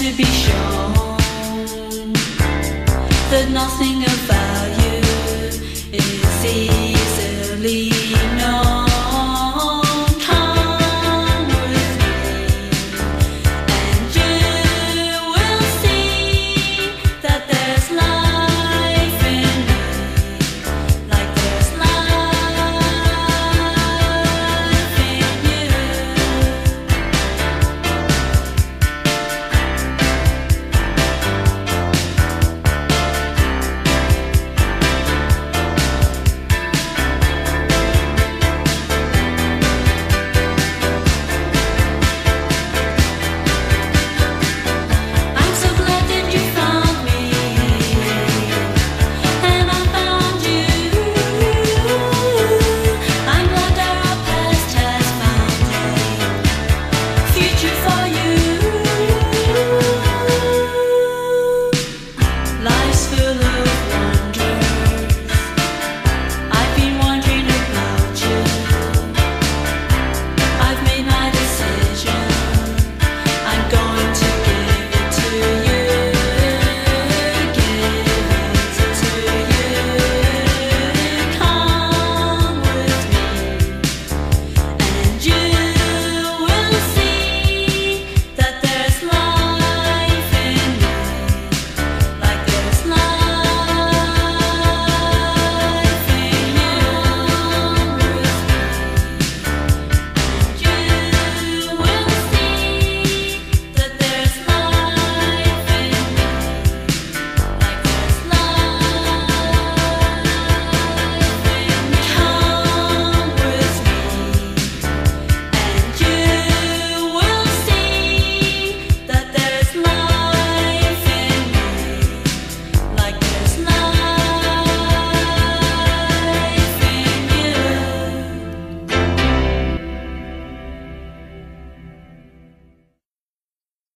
To be shown that nothing about